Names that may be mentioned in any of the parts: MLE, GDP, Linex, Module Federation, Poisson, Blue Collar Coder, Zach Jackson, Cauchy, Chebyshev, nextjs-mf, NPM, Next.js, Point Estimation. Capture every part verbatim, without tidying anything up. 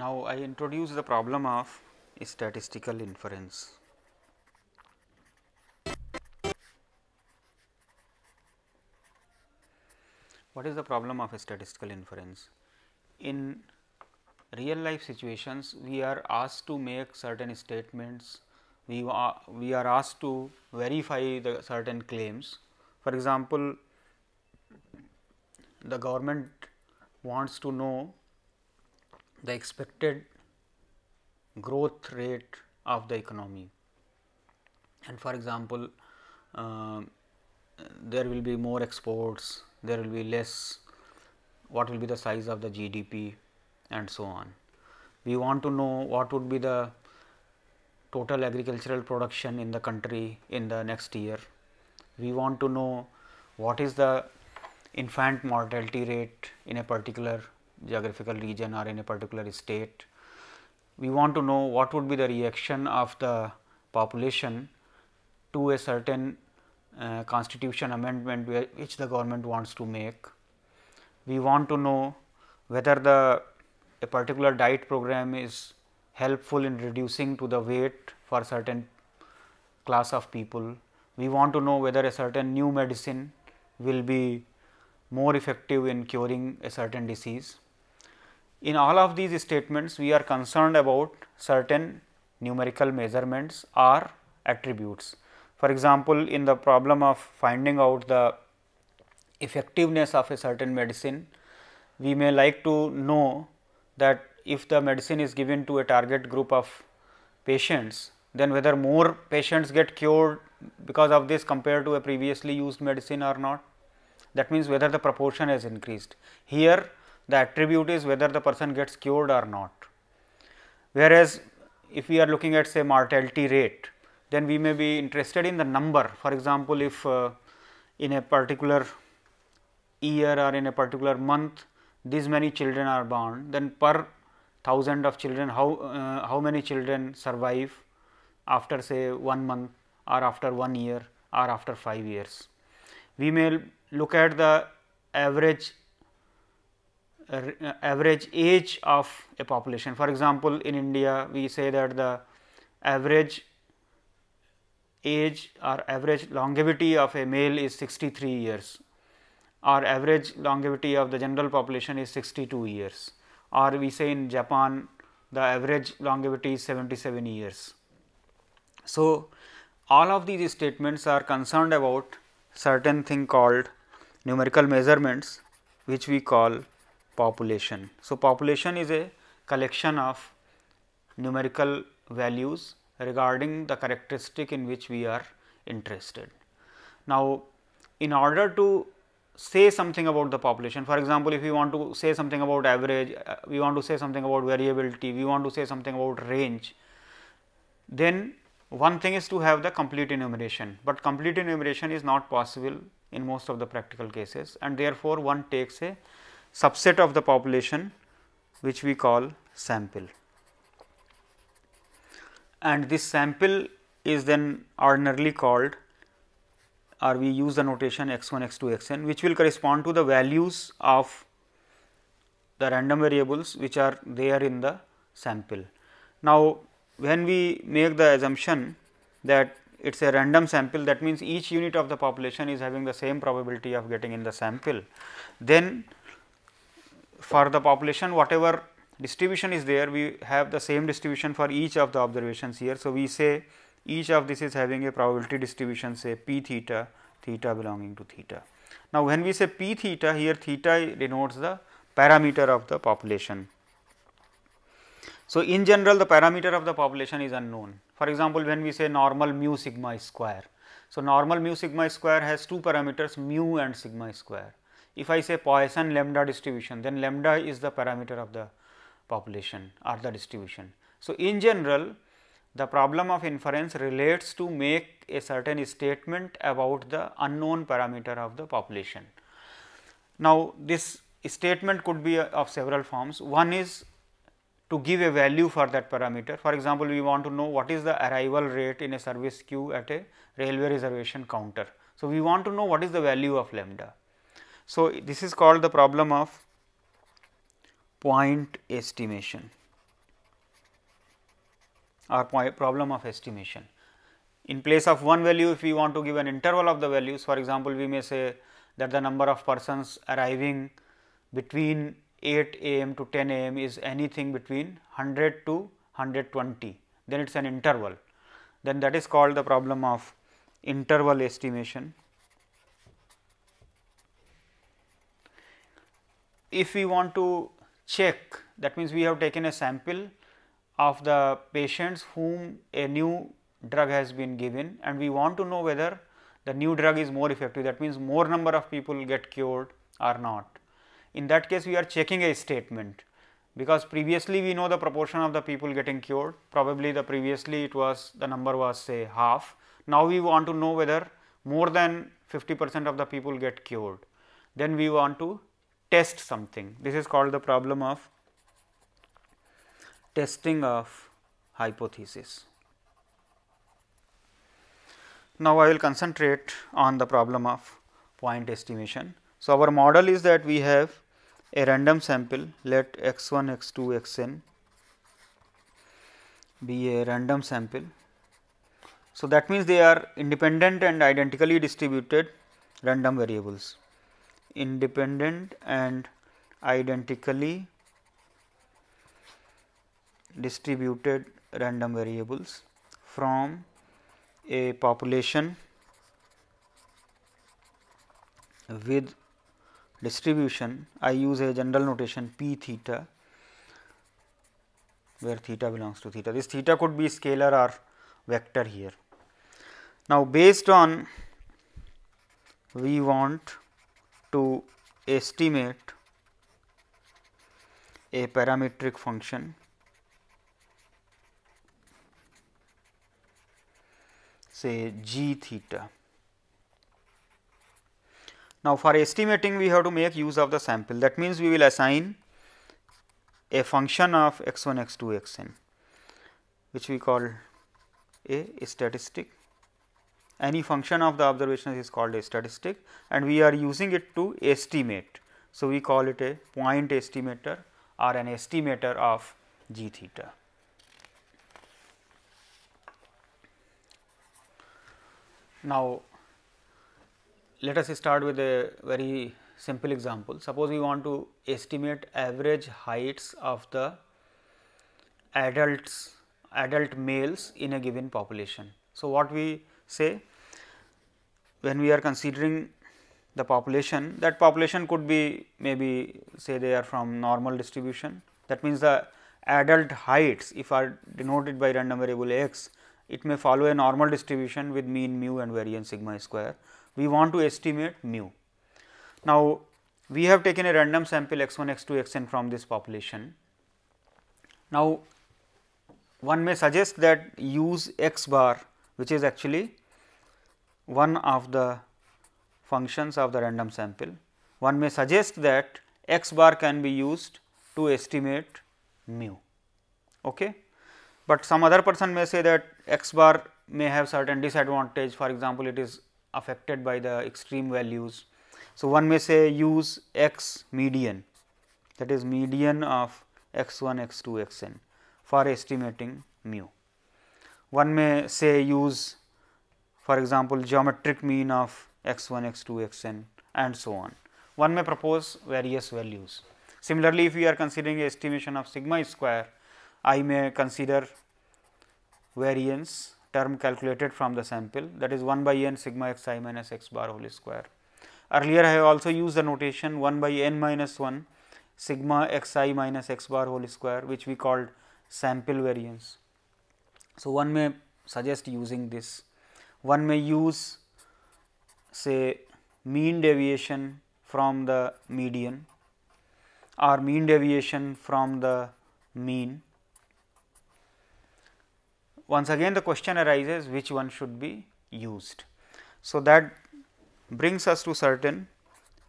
Now, I introduce the problem of statistical inference. What is the problem of statistical inference? In real life situations, we are asked to make certain statements, we are, we are asked to verify the certain claims. For example, the government wants to know the expected growth rate of the economy, and for example, uh, there will be more exports, there will be less, what will be the size of the G D P and so on. We want to know what would be the total agricultural production in the country in the next year. We want to know what is the infant mortality rate in a particular geographical region or in a particular state. We want to know what would be the reaction of the population to a certain uh, constitution amendment where, which the government wants to make. We want to know whether the a particular diet program is helpful in reducing to the weight for certain class of people. We want to know whether a certain new medicine will be more effective in curing a certain disease. In all of these statements, we are concerned about certain numerical measurements or attributes. For example, in the problem of finding out the effectiveness of a certain medicine, we may like to know that if the medicine is given to a target group of patients, then whether more patients get cured because of this compared to a previously used medicine or not. That means, whether the proportion has increased. Here the attribute is whether the person gets cured or not. Whereas, if we are looking at say mortality rate, then we may be interested in the number. For example, if uh, in a particular year or in a particular month these many children are born, then per thousand of children how, uh, how many children survive after say one month or after one year or after five years. We may look at the average uh, average age of a population. For example, in India we say that the average age or average longevity of a male is sixty-three years, or average longevity of the general population is sixty-two years, or we say in Japan the average longevity is seventy-seven years. So, all of these statements are concerned about certain thing called numerical measurements, which we call population. So, population is a collection of numerical values regarding the characteristic in which we are interested. Now, in order to say something about the population, for example, if we want to say something about average, uh, we want to say something about variability, we want to say something about range, then one thing is to have the complete enumeration, but complete enumeration is not possible in most of the practical cases, and therefore one takes a subset of the population which we call sample, and this sample is then ordinarily called, or we use the notation x one, x two, x n, which will correspond to the values of the random variables which are there in the sample. Now, when we make the assumption that it is a random sample, that means each unit of the population is having the same probability of getting in the sample, then for the population whatever distribution is there, we have the same distribution for each of the observations here. So, we say each of this is having a probability distribution say p theta, theta belonging to theta. Now, when we say p theta, here theta denotes the parameter of the population. So, in general the parameter of the population is unknown. For example, when we say normal mu sigma square. So, normal mu sigma square has two parameters, mu and sigma square. If I say Poisson lambda distribution, then lambda is the parameter of the population or the distribution. So, in general the problem of inference relates to make a certain statement about the unknown parameter of the population. Now, this statement could be of several forms. One is to give a value for that parameter. For example, we want to know what is the arrival rate in a service queue at a railway reservation counter. So, we want to know what is the value of lambda. So, this is called the problem of point estimation. or problem of estimation. In place of one value, if we want to give an interval of the values, for example, we may say that the number of persons arriving between eight A M to ten A M is anything between one hundred to one hundred twenty, then it is an interval. Then that is called the problem of interval estimation. If we want to check, that means we have taken a sample of the patients whom a new drug has been given and we want to know whether the new drug is more effective, that means more number of people get cured or not. In that case, we are checking a statement, because previously we know the proportion of the people getting cured, probably the previously it was the number was say half. Now we want to know whether more than fifty percent of the people get cured, then we want to test something. This is called the problem of testing of hypothesis. Now I will concentrate on the problem of point estimation. So our model is that we have a random sample, let x one, x two, xn be a random sample. So that means they are independent and identically distributed random variables, independent and identically distributed random variables from a population with distribution. I use a general notation p theta, where theta belongs to theta. This theta could be scalar or vector here. Now, based on, we want to estimate a parametric function say g theta. Now, for estimating we have to make use of the sample, that means we will assign a function of x one, x two, xn, which we call a statistic. Any function of the observations is called a statistic and we are using it to estimate. So, we call it a point estimator or an estimator of g theta. Now, let us start with a very simple example. Suppose we want to estimate average heights of the adults, adult males in a given population. So, what we say when we are considering the population, that population could be maybe say they are from normal distribution, that means the adult heights if are denoted by random variable x, it may follow a normal distribution with mean mu and variance sigma square. We want to estimate mu. Now, we have taken a random sample x one, x two, xn from this population. Now, one may suggest that use x bar, which is actually one of the functions of the random sample. One may suggest that x bar can be used to estimate mu. Okay? But some other person may say that x bar may have certain disadvantage, for example, it is affected by the extreme values. So, one may say use x median, that is median of x one, x two, xn for estimating mu. One may say use, for example, geometric mean of x one, x two, xn and so on. One may propose various values. Similarly, if we are considering estimation of sigma square, I may consider variance term calculated from the sample, that is one by n sigma x I minus x bar whole square. Earlier I have also used the notation one by n minus one sigma x I minus x bar whole square, which we called sample variance. So, one may suggest using this. One may use say mean deviation from the median or mean deviation from the mean. Once again the question arises which one should be used. So, that brings us to certain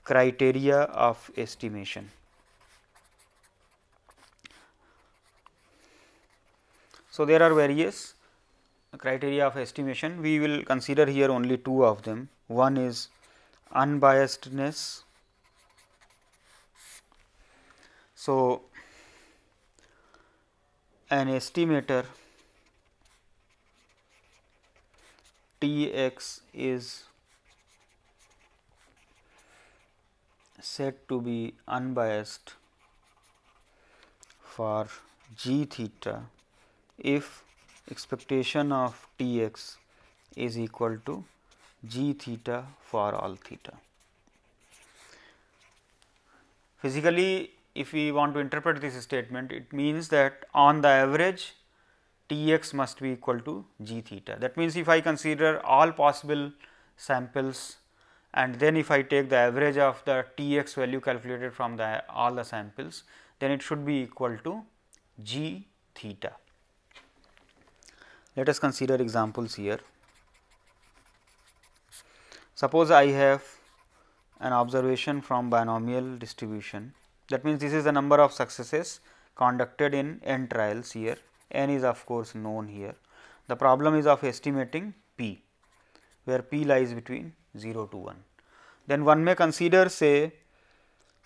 criteria of estimation. So, there are various criteria of estimation, we will consider here only two of them. One is unbiasedness. So, an estimator T x is said to be unbiased for g theta if expectation of T x is equal to g theta for all theta. Physically, if we want to interpret this statement, it means that on the average T x must be equal to g theta. That means, if I consider all possible samples and then if I take the average of the T x value calculated from the all the samples, then it should be equal to g theta. Let us consider examples here. Suppose I have an observation from binomial distribution, that means this is the number of successes conducted in n trials here, n is of course known here. The problem is of estimating p, where p lies between zero to one. Then one may consider, say,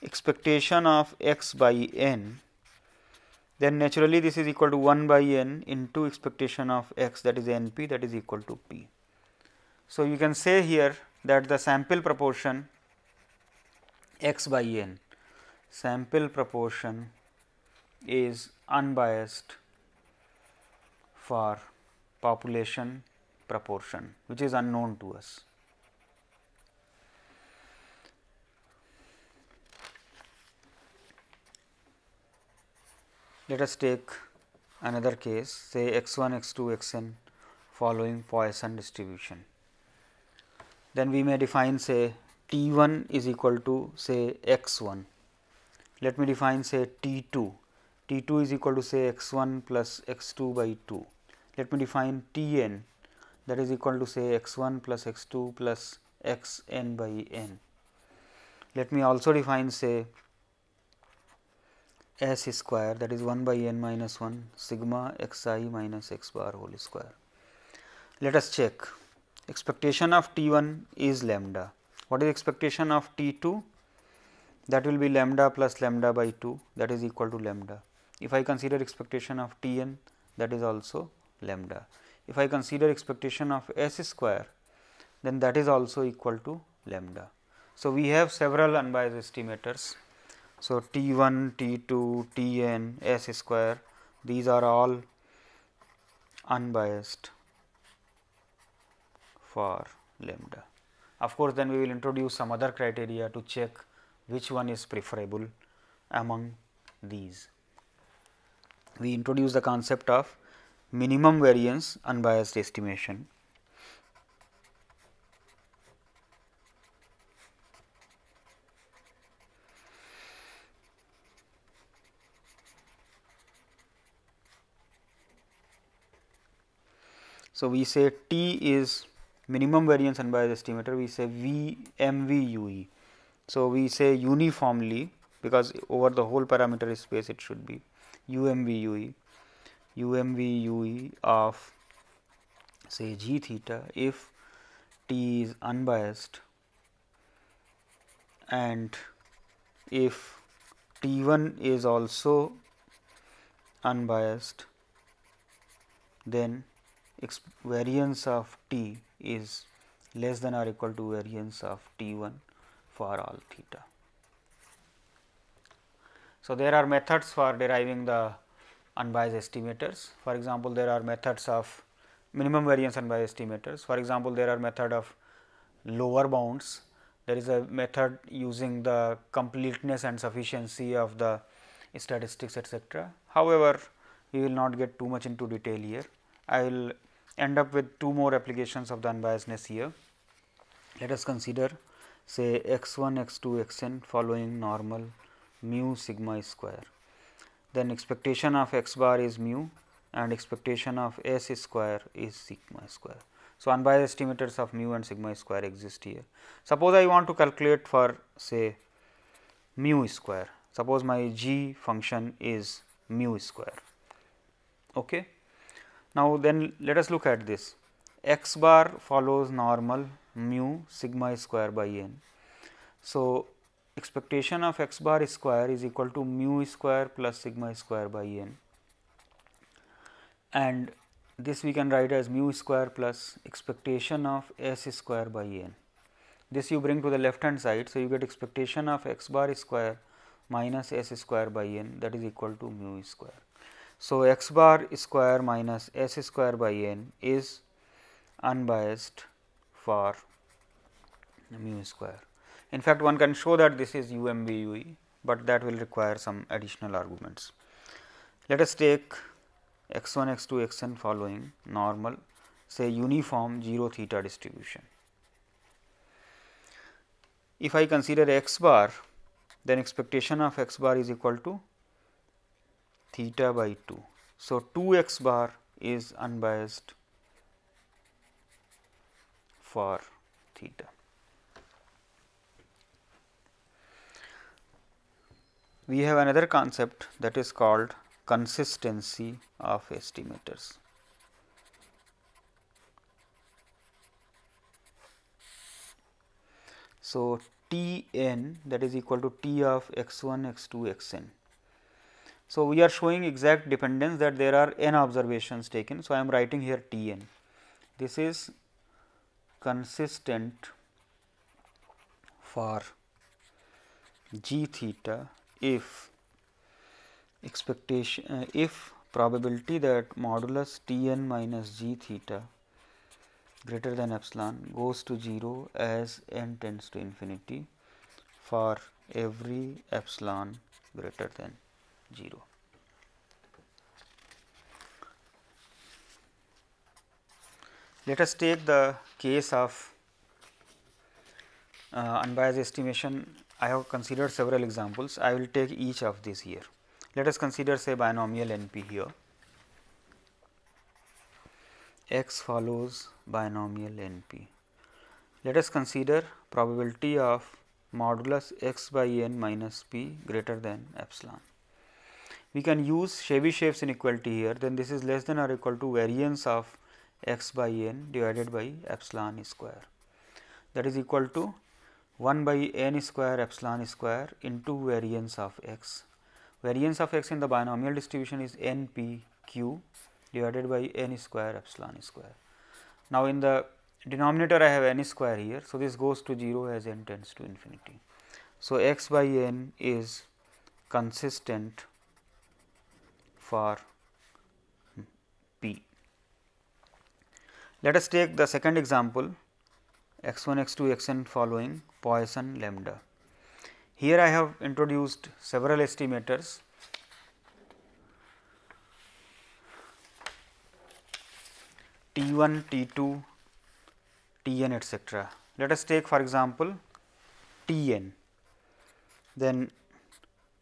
expectation of x by n, then naturally this is equal to one by n into expectation of x, that is n p, that is equal to p. So, you can say here that the sample proportion x by n, sample proportion is unbiased for population proportion, which is unknown to us. Let us take another case, say x one, x two, x n following Poisson distribution. Then we may define, say, T one is equal to, say, x one. Let me define, say, T two. T two is equal to, say, x one plus x two by two. Let me define T n, that is equal to, say, x one plus x two plus x n by n. Let me also define, say, s square, that is one by n minus one sigma x I minus x bar whole square. Let us check. Expectation of T one is lambda. What is expectation of T two? That will be lambda plus lambda by two, that is equal to lambda. If I consider expectation of T n, that is also lambda. If I consider expectation of s square, then that is also equal to lambda. So, we have several unbiased estimators. So, T one, T two, T n, s square, these are all unbiased for lambda. Of course, then we will introduce some other criteria to check which one is preferable among these. We introduce the concept of minimum variance unbiased estimation. So, we say T is minimum variance unbiased estimator, we say V M V U E. So, we say uniformly, because over the whole parameter space it should be U M V U E, U M V U E of, say, g theta if T is unbiased and if T one is also unbiased, then variance of T is less than or equal to variance of T one for all theta. So, there are methods for deriving the unbiased estimators. For example, there are methods of minimum variance unbiased estimators. For example, there are method of lower bounds. There is a method using the completeness and sufficiency of the statistics, et cetera. However, we will not get too much into detail here. I will end up with two more applications of the unbiasedness here. Let us consider, say, x one, x two, x n following normal mu sigma square. Then expectation of x bar is mu and expectation of s square is sigma square. So, unbiased estimators of mu and sigma square exist here. Suppose I want to calculate for, say, mu square. Suppose my g function is mu square. Okay. Now, then let us look at this. X bar follows normal mu sigma square by n. So, expectation of x bar square is equal to mu square plus sigma square by n, and This we can write as mu square plus expectation of s square by n. This you bring to the left hand side. So, you get expectation of x bar square minus s square by n, that is equal to mu square. So, x bar square minus s square by n is unbiased for mu square. In fact, one can show that this is U M B U E, but that will require some additional arguments. Let us take x one, x two, x n following normal, say uniform zero theta distribution. If I consider x bar, then expectation of x bar is equal to theta by two. So, two x bar is unbiased for theta. We have another concept that is called consistency of estimators. So, T n, that is equal to T of x one, x two, x n. So, we are showing exact dependence that there are n observations taken. So, I am writing here T n. This is consistent for g theta if expectation uh, if probability that modulus T n minus g theta greater than epsilon goes to zero as n tends to infinity for every epsilon greater than zero. Let us take the case of uh, unbiased estimation. I have considered several examples. I will take each of these here. Let us consider say binomial N P here. X follows binomial N P. Let us consider probability of modulus x by n minus p greater than epsilon. We can use Chebyshev inequality here, then this is less than or equal to variance of x by n divided by epsilon square, that is equal to one by n square epsilon square into variance of x. Variance of x in the binomial distribution is n p q divided by n square epsilon square. Now, in the denominator I have n square here. So, this goes to zero as n tends to infinity. So, x by n is consistent for p. Let us take the second example, x one, x two, x n following Poisson lambda. Here I have introduced several estimators. T one, T two, T n etcetera. Let us take for example T n, then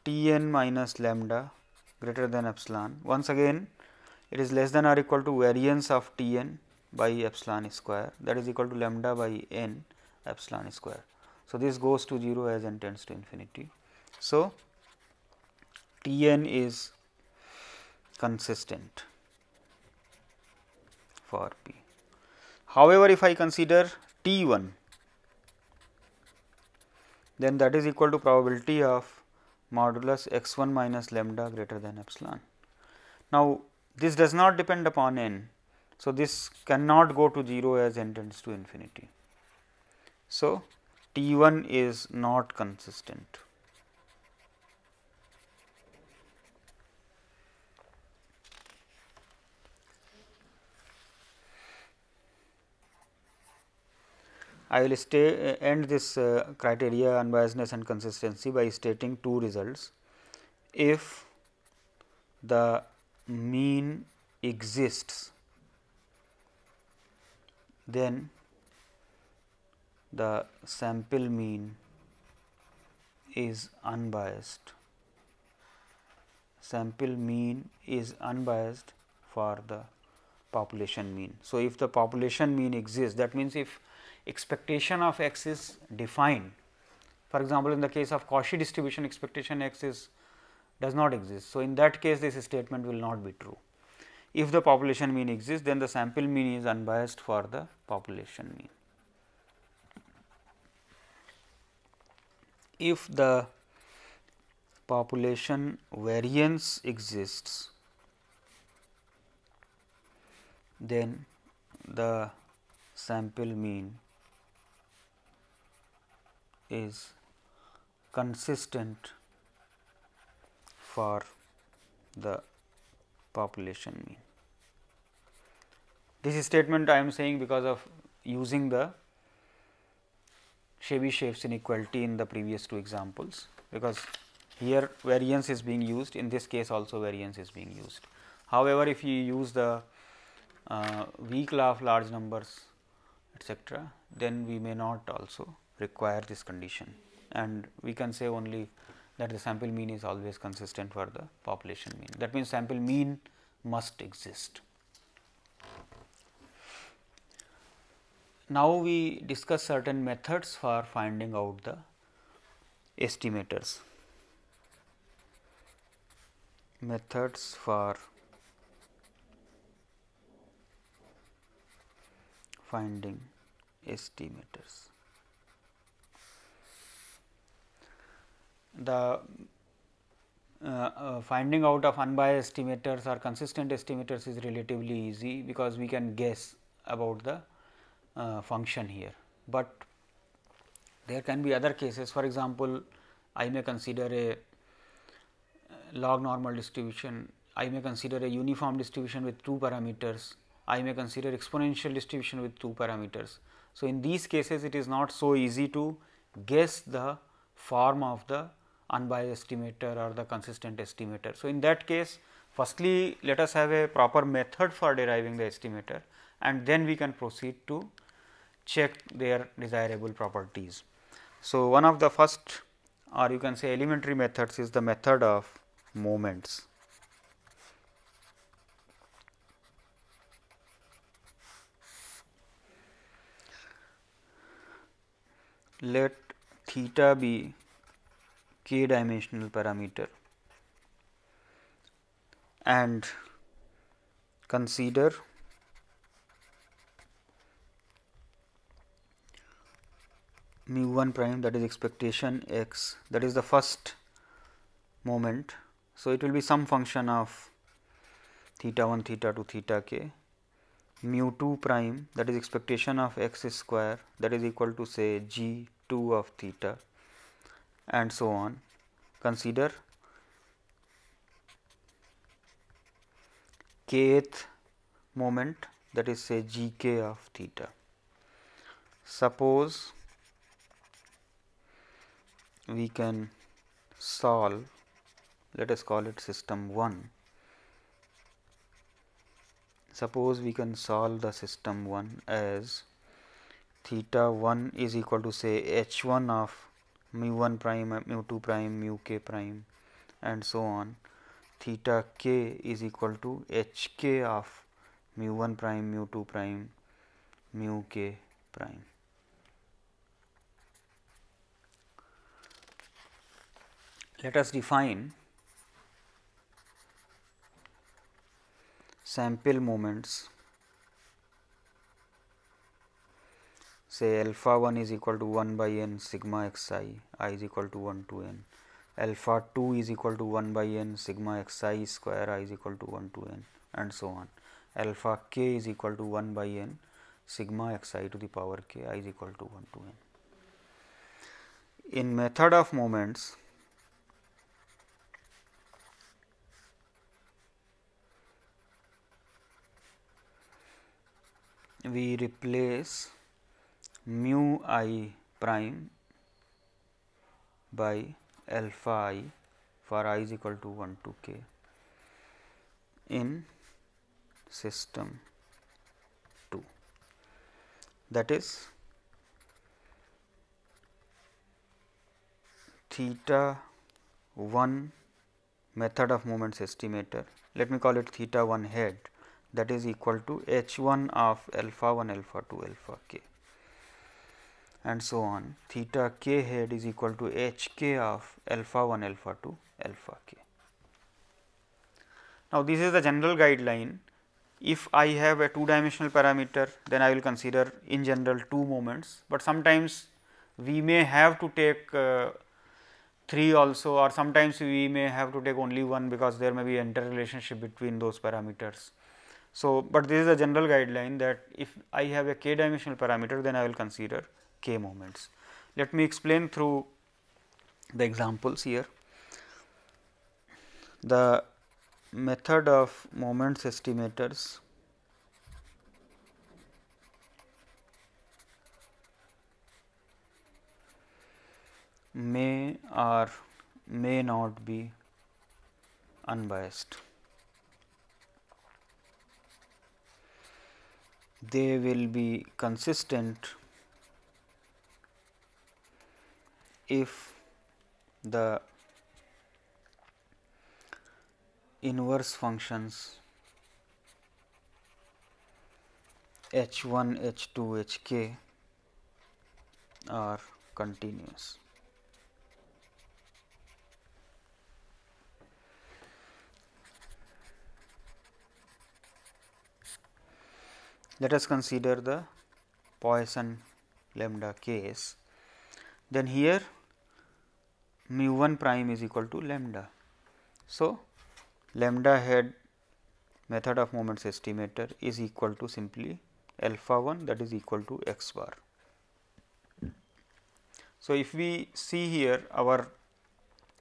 T n minus lambda greater than epsilon. Once again it is less than or equal to variance of T n by epsilon square, that is equal to lambda by n epsilon square. So, this goes to zero as n tends to infinity. So, T n is consistent for p. However, if I consider T one, then that is equal to probability of modulus x one minus lambda greater than epsilon. Now, this does not depend upon n. So, this cannot go to zero as n tends to infinity. So, T one is not consistent. I will stay, end this uh, criteria unbiasedness and consistency by stating two results. If the mean exists, then the sample mean is unbiased. Sample mean is unbiased for the population mean. So, if the population mean exists, that means if expectation of x is defined, for example, in the case of Cauchy distribution expectation x is does not exist. So, in that case this statement will not be true. If the population mean exists, then the sample mean is unbiased for the population mean. If the population variance exists, then the sample mean is consistent for the population mean. This statement I am saying because of using the Chebyshev inequality in the previous two examples, because here variance is being used, in this case also variance is being used. However, if you use the uh, weak law of large numbers et cetera, then we may not also require this condition, and we can say only that the sample mean is always consistent for the population mean. That means, sample mean must exist. Now, we discuss certain methods for finding out the estimators. Methods for finding estimators. The uh, uh, finding out of unbiased estimators or consistent estimators is relatively easy, because we can guess about the uh, function here, but there can be other cases. For example, I may consider a log normal distribution, I may consider a uniform distribution with two parameters, I may consider exponential distribution with two parameters. So, in these cases it is not so easy to guess the form of the unbiased estimator or the consistent estimator. So, in that case, firstly let us have a proper method for deriving the estimator, and then we can proceed to check their desirable properties. So, one of the first, or you can say elementary methods, is the method of moments. Let theta be k dimensional parameter and consider mu one prime, that is expectation x, that is the first moment. So, it will be some function of theta one, theta two, theta k, mu two prime, that is expectation of x square, that is equal to say g two of theta, and so on. Consider kth moment, that is say gk of theta. Suppose we can solve, let us call it system one. Suppose we can solve the system one as theta one is equal to say h one of mu one prime, mu two prime, mu k prime, and so on. Theta k is equal to h k of mu one prime, mu two prime, mu k prime. Let us define sample moments, say alpha one is equal to one by n sigma x I, I is equal to one to n, alpha two is equal to one by n sigma x I square, I is equal to one to n, and so on, alpha k is equal to one by n sigma x I to the power k, I is equal to one to n. In method of moments, we replace mu I prime by alpha I for I is equal to one to k in system two. That is, theta one method of moments estimator, let me call it theta one head, that is equal to h one of alpha one, alpha two, alpha k, and so on. Theta k head is equal to h k of alpha one, alpha two, alpha k. Now, this is the general guideline. If I have a two dimensional parameter, then I will consider in general two moments, but sometimes we may have to take uh, three also, or sometimes we may have to take only one, because there may be interrelationship between those parameters. So, but this is a general guideline that if I have a k dimensional parameter, then I will consider k moments. Let me explain through the examples here. The method of moments estimators may or may not be unbiased. They will be consistent if the inverse functions h one, h two, h k are continuous. Let us consider the Poisson lambda case. Then here mu one prime is equal to lambda. So, lambda head method of moments estimator is equal to simply alpha one, that is equal to x bar. So, if we see here our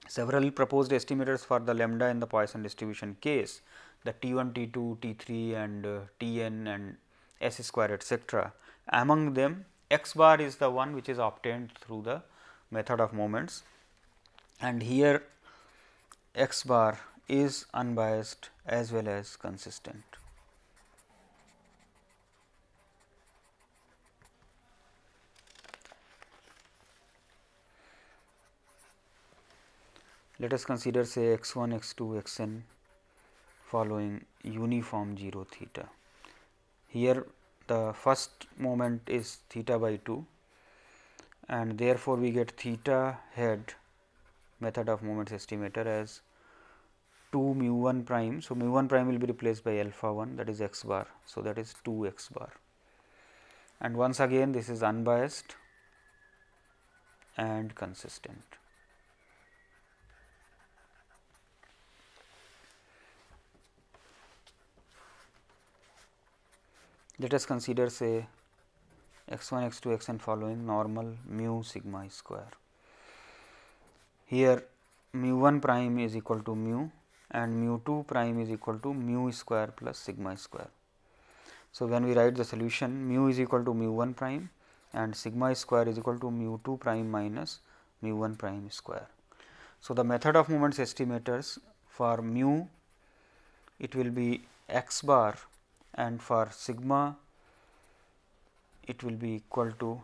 several proposed estimators for the lambda in the Poisson distribution case, the t one, t two, t three and uh, t n and s square, etcetera. Among them, x bar is the one which is obtained through the method of moments, and here x bar is unbiased as well as consistent. Let us consider say x one, x two, x n following uniform zero theta. Here the first moment is theta by two, and therefore we get theta head method of moments estimator as two mu one prime. So, mu one prime will be replaced by alpha one, that is x bar. So, that is two x bar, and once again this is unbiased and consistent. Let us consider say x one, x two, x n following normal mu sigma square. Here mu one prime is equal to mu and mu two prime is equal to mu square plus sigma square. So, when we write the solution, mu is equal to mu one prime and sigma square is equal to mu two prime minus mu one prime square. So, the method of moments estimators for mu it will be x bar, and for sigma it will be equal to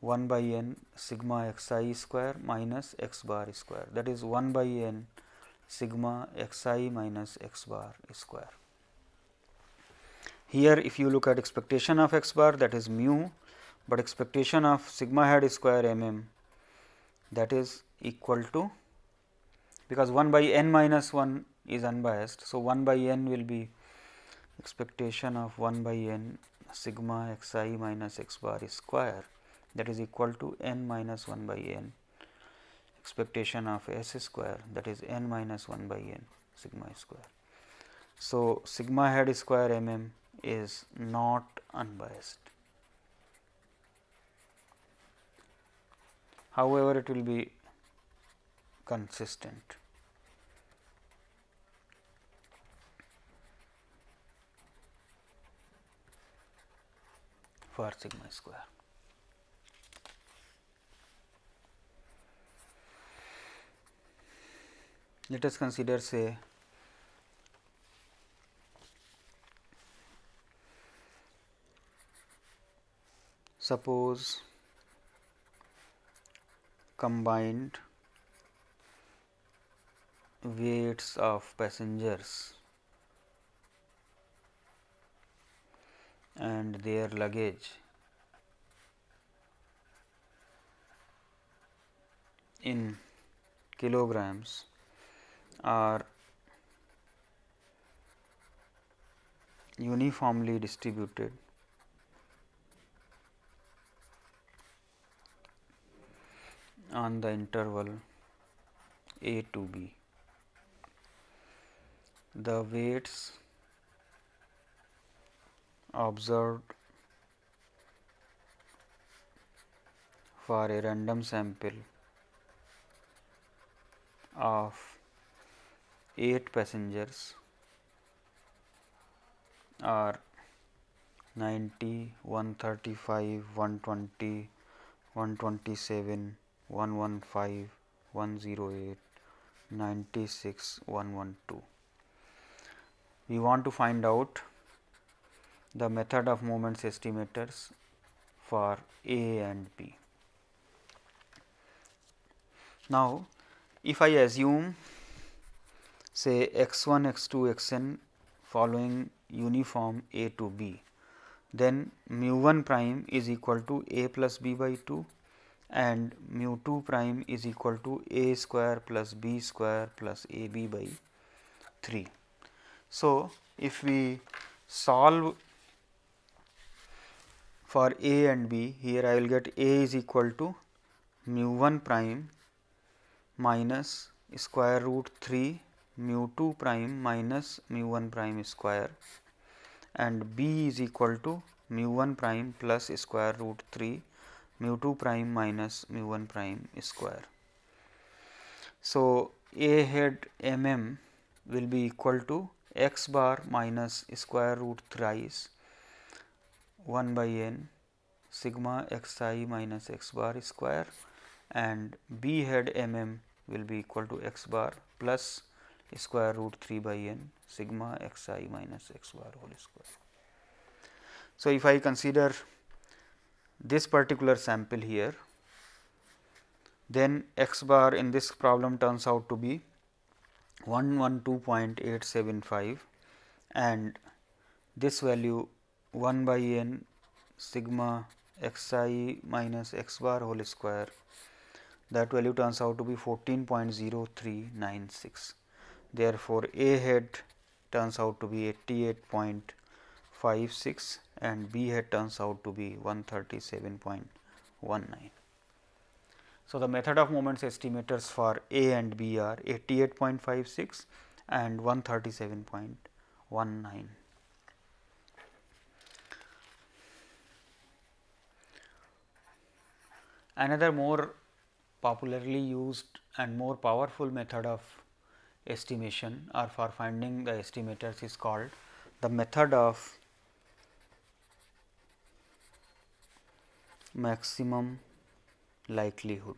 one by n sigma xi square minus x bar square, that is one by n sigma xi minus x bar square. Here if you look at expectation of x bar, that is mu, but expectation of sigma head square mm, that is equal to, because one by n minus one is unbiased. So, one by n will be expectation of one by n sigma xi minus x bar square, that is equal to n minus one by n expectation of s square, that is n minus one by n sigma square. So, sigma head square mm is not unbiased. However, it will be consistent. For sigma square. Let us consider say suppose combined weights of passengers and their luggage in kilograms are uniformly distributed on the interval A to B. The weights observed for a random sample of eight passengers are ninety, one thirty-five, one twenty, one twenty-seven, one fifteen, one oh eight, ninety-six, one twelve. We want to find out the method of moments estimators for A and B. Now, if I assume say x one, x two, xn following uniform A to B, then mu one prime is equal to A plus B by two and mu two prime is equal to A square plus B square plus A B by three. So, if we solve for A and B, here I will get A is equal to mu one prime minus square root three mu two prime minus mu one prime square, and B is equal to mu one prime plus square root three mu two prime minus mu one prime square. So, A head mm will be equal to x bar minus square root thrice one by n sigma xi minus x bar square, and B head mm will be equal to x bar plus square root three by n sigma xi minus x bar whole square. So, if I consider this particular sample here, then x bar in this problem turns out to be one hundred twelve point eight seven five, and this value one by n sigma xi minus x bar whole square, that value turns out to be fourteen point zero three nine six. Therefore, A head turns out to be eighty-eight point five six and B head turns out to be one thirty-seven point one nine. So, the method of moments estimators for A and B are eighty-eight point five six and one thirty-seven point one nine. Another more popularly used and more powerful method of estimation or for finding the estimators is called the method of maximum likelihood.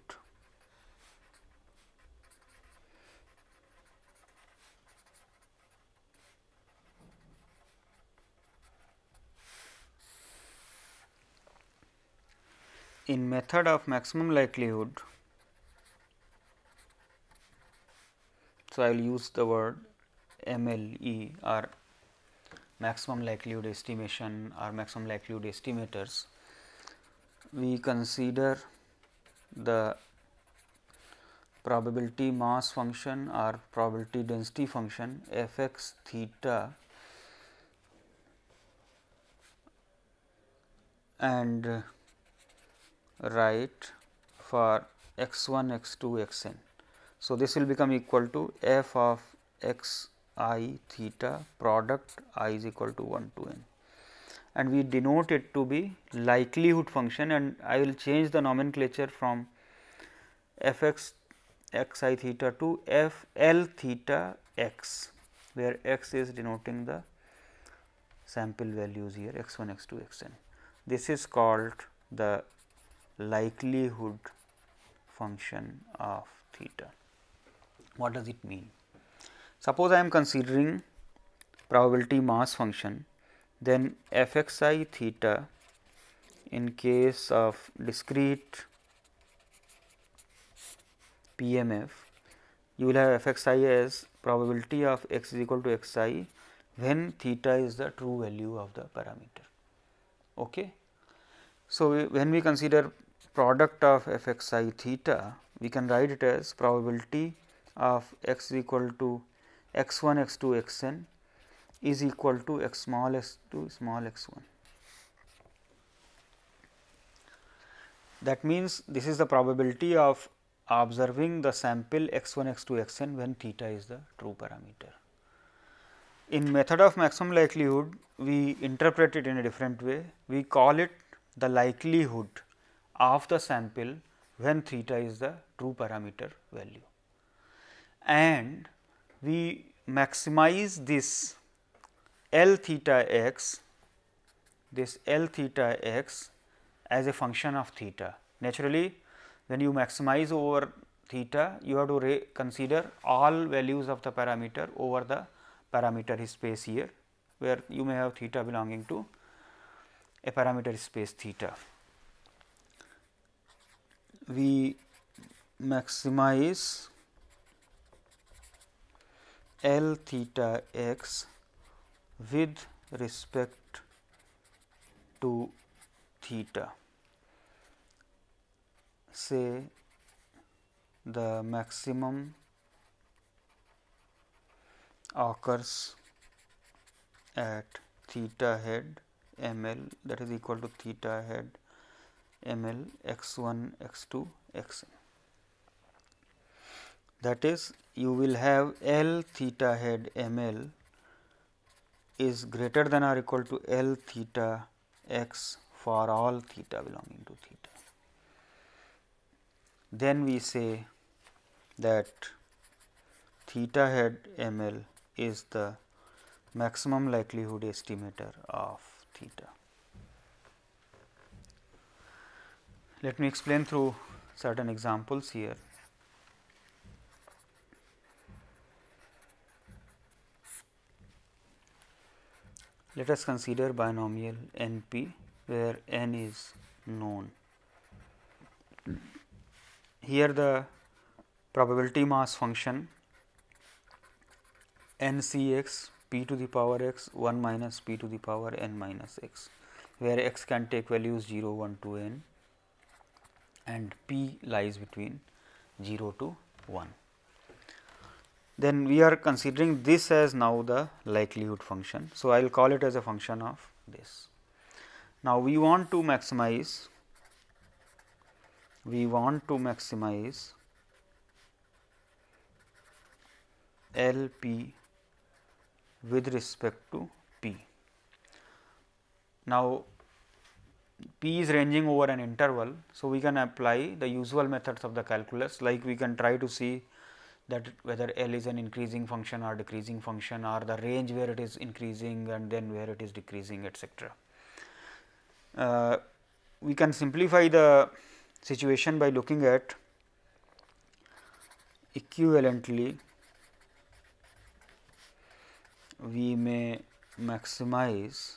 In method of maximum likelihood, so, I will use the word M L E or maximum likelihood estimation or maximum likelihood estimators. We consider the probability mass function or probability density function f x theta and write for x one, x two, xn. So, this will become equal to f of x I theta product I is equal to one to n, and we denote it to be likelihood function, and I will change the nomenclature from f x x I theta to f l theta x, where x is denoting the sample values here x one, x two, xn. This is called the likelihood function of theta. What does it mean? Suppose I am considering probability mass function, then f x I theta in case of discrete P M F, you will have f x I as probability of x is equal to x I when theta is the true value of the parameter. Okay? So, when we consider product of f x I theta, we can write it as probability of x is equal to x one, x two, xn is equal to x small x to small x one. That means, this is the probability of observing the sample x one, x two, xn when theta is the true parameter. In method of maximum likelihood, we interpret it in a different way. We call it the likelihood of the sample when theta is the true parameter value, and we maximize this L theta x, this L theta x as a function of theta. Naturally, when you maximize over theta, you have to consider all values of the parameter over the parameter space here, where you may have theta belonging to a parameter space theta. We maximize L theta x with respect to theta. Say the maximum occurs at theta head M L, that is equal to theta head M L x one, x two, xn. That is, you will have L theta head M L is greater than or equal to L theta x for all theta belonging to theta. Then we say that theta head M L is the maximum likelihood estimator of theta. Let me explain through certain examples here. Let us consider binomial N P, where n is known. Here the probability mass function N C x p to the power x one minus p to the power n minus x, where x can take values zero, one to n and p lies between zero to one. Then we are considering this as now the likelihood function. So, I will call it as a function of this. Now, we want to maximize, we want to maximize L p with respect to p. Now, p is ranging over an interval. So, we can apply the usual methods of the calculus, like we can try to see that whether L is an increasing function or decreasing function, or the range where it is increasing and then where it is decreasing, et cetera. Uh, we can simplify the situation by looking at equivalently, we may maximize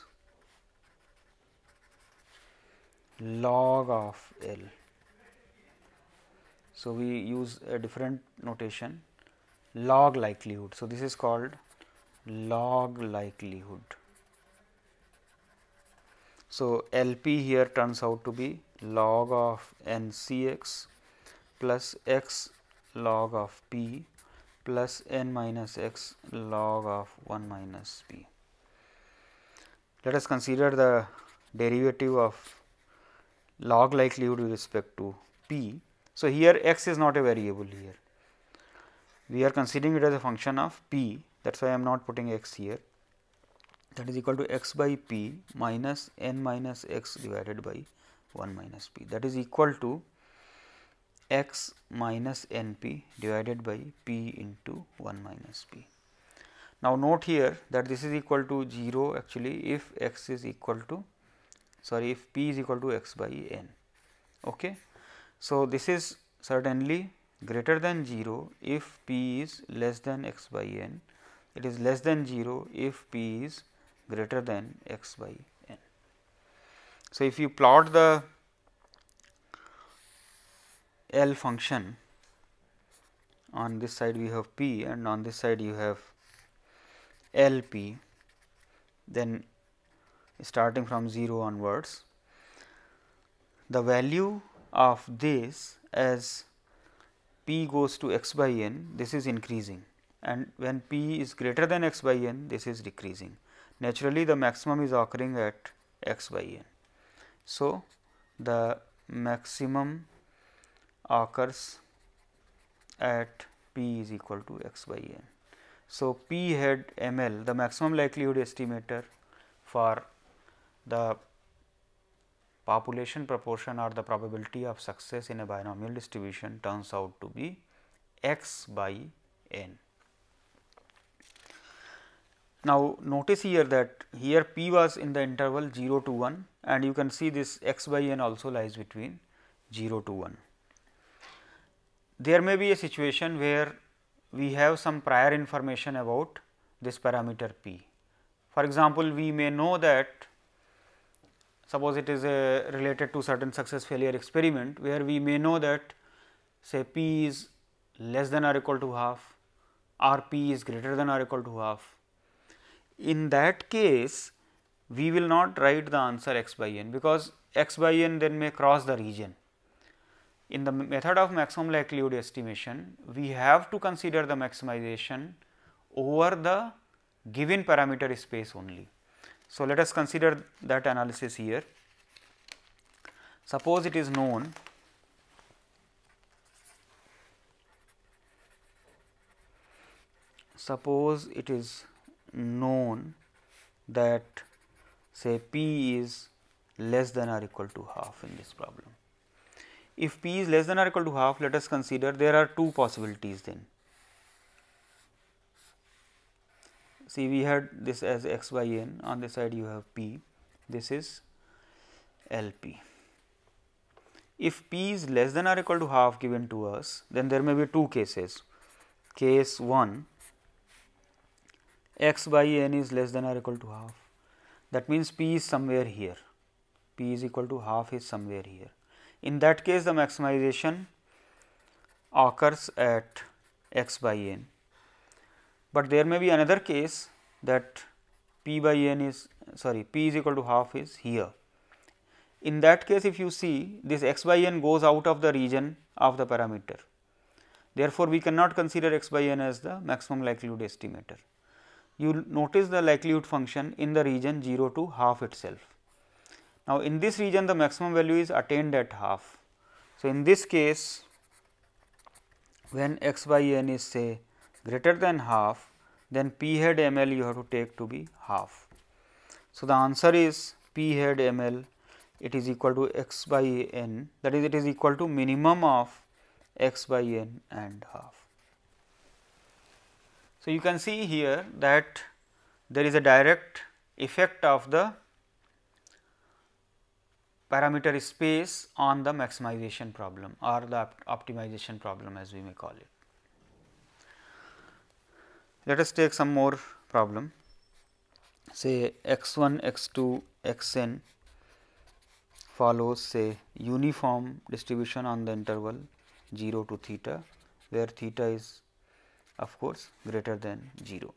log of L. So, we use a different notation, log likelihood. So, this is called log likelihood. So, L p here turns out to be log of N C x plus x log of p plus n minus x log of one minus p. Let us consider the derivative of log likelihood with respect to p. So, here x is not a variable here, we are considering it as a function of p, that is why I am not putting x here, that is equal to x by p minus n minus x divided by one minus p, that is equal to x minus n p divided by p into one minus p. Now, note here that this is equal to zero actually if x is equal to, sorry if p is equal to x by n. Okay. So, this is certainly greater than zero if p is less than x by n, it is less than zero if p is greater than x by n. So, if you plot the L function, on this side we have p and on this side you have L p, then starting from zero onwards, the value of this as p goes to x by n, this is increasing, and when p is greater than x by n, this is decreasing. Naturally, the maximum is occurring at x by n. So, the maximum occurs at p is equal to x by n. So, P head M L, the maximum likelihood estimator for the population proportion or the probability of success in a binomial distribution turns out to be x by n. Now, notice here that here P was in the interval zero to one and you can see this x by n also lies between zero to one. There may be a situation where we have some prior information about this parameter P. For example, we may know that suppose it is a related to certain success failure experiment, where we may know that say P is less than or equal to half or P is greater than or equal to half. In that case, we will not write the answer x by n, because x by n then may cross the region. In the method of maximum likelihood estimation, we have to consider the maximization over the given parameter space only. So, let us consider that analysis here. Suppose it is known suppose it is known that say P is less than or equal to half in this problem. If P is less than or equal to half, let us consider there are two possibilities then. See, we had this as x by n, on this side you have P, this is L P. If P is less than or equal to half given to us, then there may be two cases. Case one, x by n is less than or equal to half, that means P is somewhere here, P is equal to half is somewhere here. In that case, the maximization occurs at x by n, but there may be another case that P by n is sorry P is equal to half is here. In that case, if you see, this x by n goes out of the region of the parameter. Therefore, we cannot consider x by n as the maximum likelihood estimator. You will notice the likelihood function in the region zero to half itself. Now, in this region the maximum value is attained at half. So, in this case, when x by n is say greater than half, then P head M L you have to take to be half. So, the answer is P head M L, it is equal to x by n, that is it is equal to minimum of x by n and half. So, you can see here that there is a direct effect of the parameter space on the maximization problem or the op optimization problem, as we may call it. Let us take some more problem, say x one, x two, x n follows say uniform distribution on the interval zero to theta, where theta is of course greater than zero.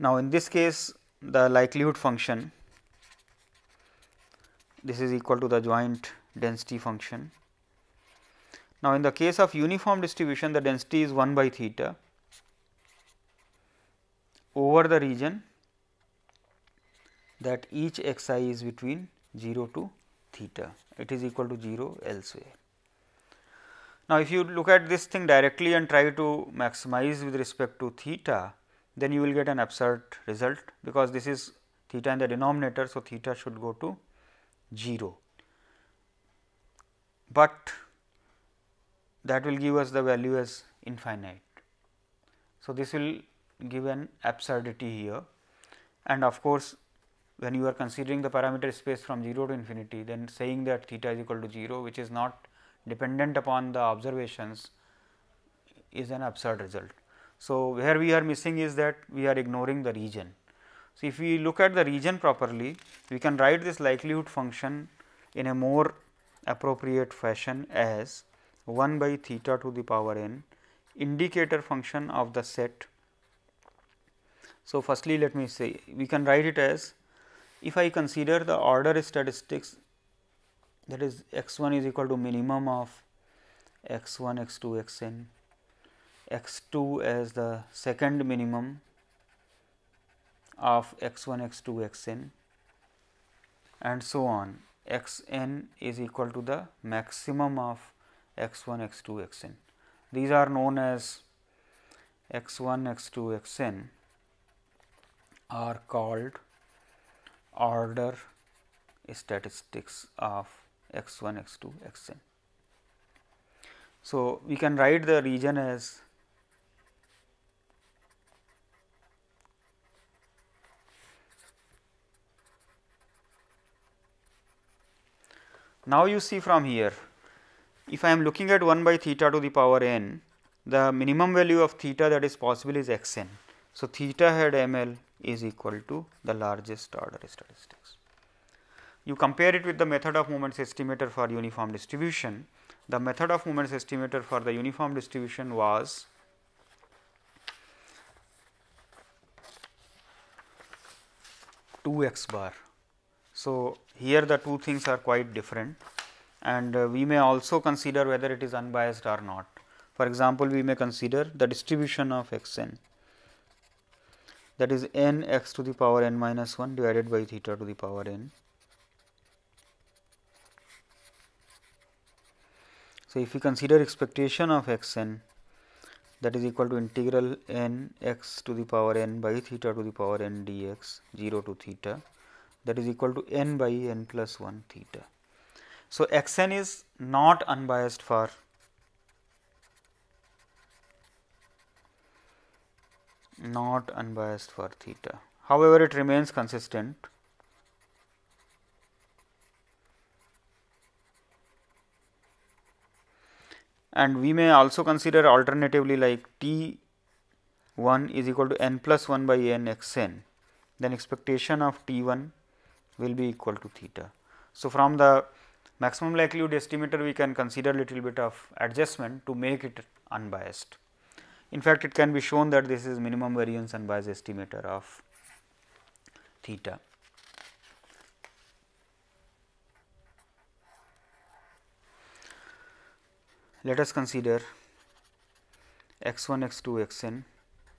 Now, in this case the likelihood function, this is equal to the joint density function. Now, in the case of uniform distribution, the density is one by theta over the region that each xi is between zero to theta, it is equal to zero elsewhere. Now, if you look at this thing directly and try to maximize with respect to theta, then you will get an absurd result, because this is theta in the denominator. So, theta should go to zero, but that will give us the value as infinite. So, this will give an absurdity here, and of course, when you are considering the parameter space from zero to infinity, then saying that theta is equal to zero, which is not dependent upon the observations, is an absurd result. So, where we are missing is that we are ignoring the region. So, if we look at the region properly, we can write this likelihood function in a more appropriate fashion as one by theta to the power n indicator function of the set. So, firstly let me say, we can write it as, if I consider the order statistics, that is x one is equal to minimum of x one, x two, x n, x two as the second minimum of x one, x two, x n, and so on, xn is equal to the maximum of x one, x two, xn. These are known as x one, x two, xn are called order statistics of x one, x two, xn. So, we can write the region as now you see from here, if I am looking at one by theta to the power n, the minimum value of theta that is possible is xn. So, theta hat M L is equal to the largest order statistics. You compare it with the method of moments estimator for uniform distribution. The method of moments estimator for the uniform distribution was two x bar. So, here the two things are quite different, and uh, we may also consider whether it is unbiased or not. For example, we may consider the distribution of xn, that is n x to the power n minus one divided by theta to the power n. So, if we consider expectation of xn, that is equal to integral n x to the power n by theta to the power n dx zero to theta, that is equal to n by n plus one theta. So, xn is not unbiased for not unbiased for theta. However, it remains consistent. And we may also consider alternatively like t one is equal to n plus one by n xn, then expectation of t one will be equal to theta. So, from the maximum likelihood estimator we can consider little bit of adjustment to make it unbiased. In fact, it can be shown that this is minimum variance unbiased estimator of theta. Let us consider x one, x two, xn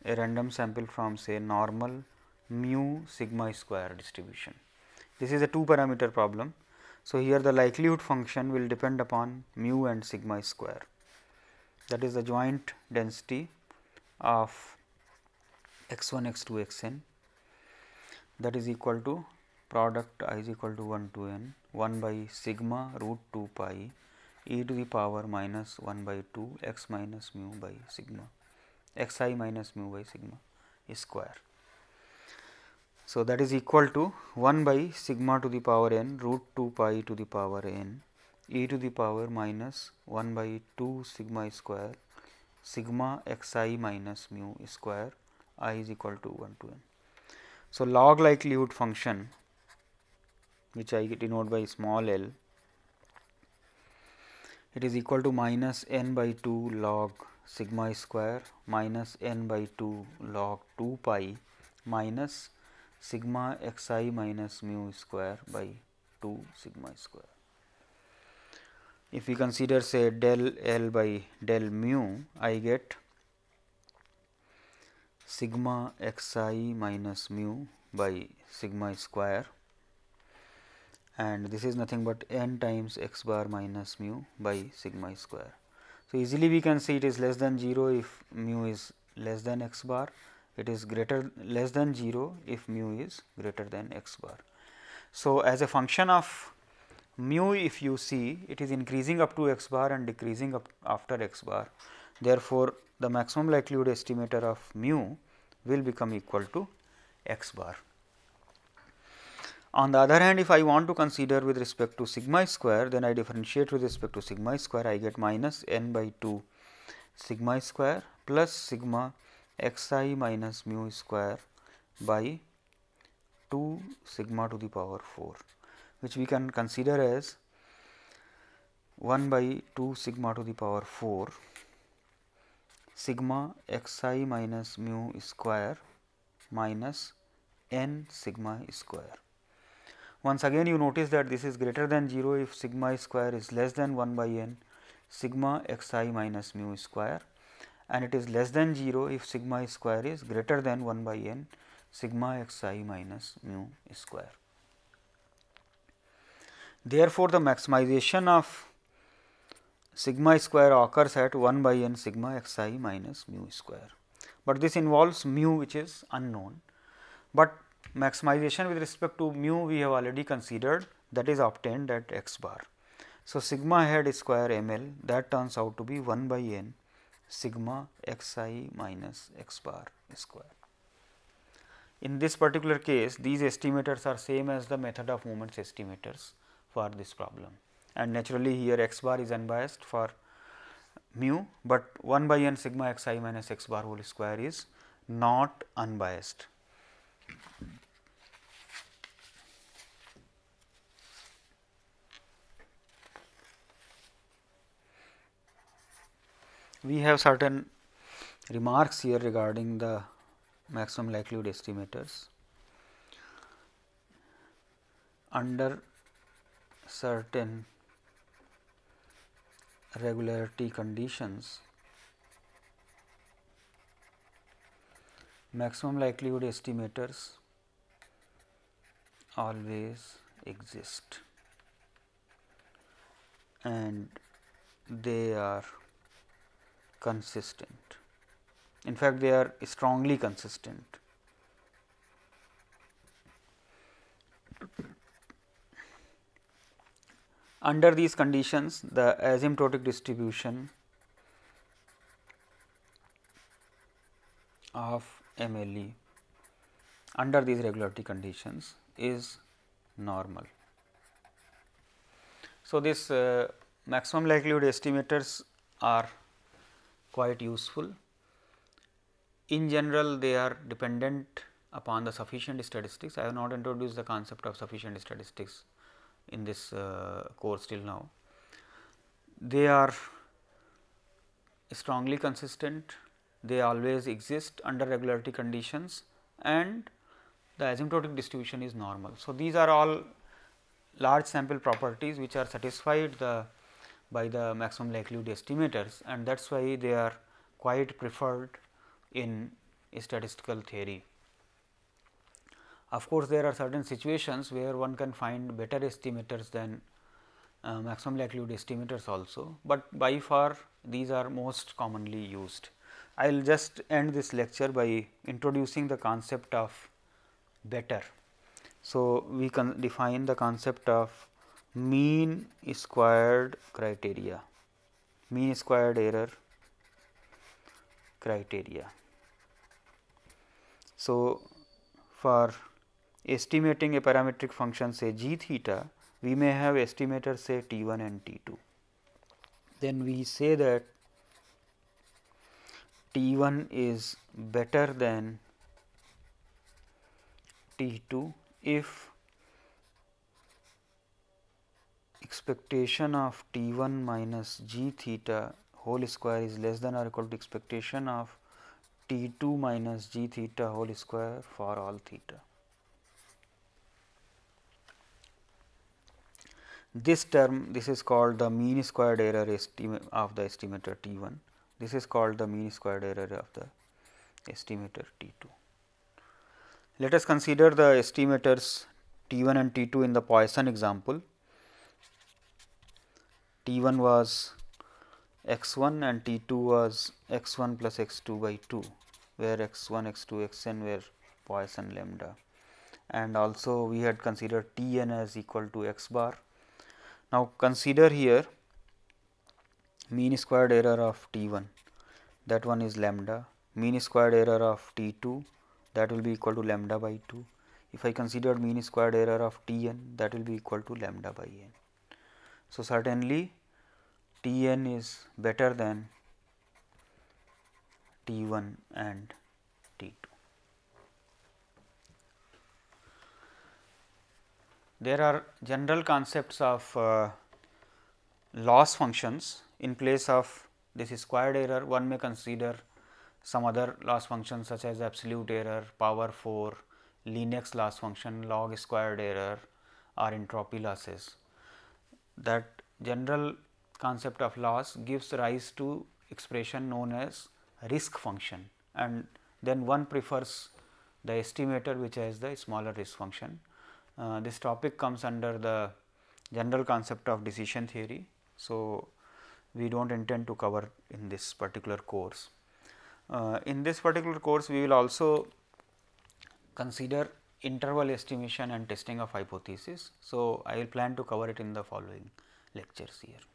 a random sample from say normal mu sigma square distribution. This is a two parameter problem. So, here the likelihood function will depend upon mu and sigma square, that is the joint density of x one, x two, xn, that is equal to product I is equal to one to n one by sigma root two pi e to the power minus one by two x minus mu by sigma x I minus mu by sigma square. So, that is equal to one by sigma to the power n root two pi to the power n e to the power minus one by two sigma square sigma x I minus mu square I is equal to one to n. So, log likelihood function, which I denote by small l, it is equal to minus n by two log sigma square minus n by two log two pi minus sigma x I minus mu square by two sigma square. If we consider say del L by del mu, I get sigma x I minus mu by sigma square, and this is nothing but n times x bar minus mu by sigma square. So, easily we can see it is less than zero if mu is less than x bar, it is greater less than zero if mu is greater than x bar. So, as a function of mu, if you see, it is increasing up to x bar and decreasing up after x bar. Therefore, the maximum likelihood estimator of mu will become equal to x bar. On the other hand, if I want to consider with respect to sigma square, then I differentiate with respect to sigma square, I get minus n by two sigma square plus sigma x I minus mu square by two sigma to the power four. Which we can consider as one by two sigma to the power four sigma x I minus mu square minus n sigma square. Once again you notice that this is greater than zero if sigma square is less than one by n sigma x I minus mu square, and it is less than zero if sigma square is greater than one by n sigma x I minus mu square. Therefore, the maximization of sigma square occurs at one by n sigma x I minus mu square. but this involves mu which is unknown. But maximization with respect to mu we have already considered, that is obtained at x bar. So, sigma head square m l, that turns out to be one by n sigma xi minus x bar square. In this particular case, these estimators are same as the method of moments estimators for this problem, and naturally here x bar is unbiased for mu, but one by n sigma xi minus x bar whole square is not unbiased. We have certain remarks here regarding the maximum likelihood estimators. Under certain regularity conditions, maximum likelihood estimators always exist, and they are consistent. In fact, they are strongly consistent. Under these conditions, the asymptotic distribution of M L E under these regularity conditions is normal. So, this uh, maximum likelihood estimators are quite useful. In general, they are dependent upon the sufficient statistics. I have not introduced the concept of sufficient statistics in this uh, course till now. They are strongly consistent, they always exist under regularity conditions, and the asymptotic distribution is normal. So, these are all large sample properties which are satisfied the by the maximum likelihood estimators, and that is why they are quite preferred in statistical theory. Of course, there are certain situations where one can find better estimators than uh, maximum likelihood estimators also, but by far these are most commonly used. I will just end this lecture by introducing the concept of better. So, we can define the concept of mean squared criteria, mean squared error criteria. So, for estimating a parametric function say g theta, we may have estimators say t one and t two. Then we say that t one is better than t two if expectation of t one minus g theta whole square is less than or equal to expectation of t two minus g theta whole square for all theta. This term, this is called the mean squared error estimate of the estimator t one. This is called the mean squared error of the estimator t two. Let us consider the estimators t one and t two in the Poisson example. t one was x one and t two was x one plus x two by two, where x one, x two, xn were Poisson lambda, and also we had considered T n as equal to x bar. Now, consider here mean squared error of t one, that one is lambda, mean squared error of t two, that will be equal to lambda by two. If I consider mean squared error of t n, that will be equal to lambda by n. So, certainly T n is better than T one and T two. There are general concepts of uh, loss functions. In place of this squared error, one may consider some other loss functions such as absolute error, power four, Linex loss function, log squared error, or entropy losses. That general concept of loss gives rise to expression known as risk function, and then one prefers the estimator which has the smaller risk function. Uh, this topic comes under the general concept of decision theory. So, we do not intend to cover in this particular course. Uh, in this particular course, we will also consider interval estimation and testing of hypothesis. So, I will plan to cover it in the following lectures here.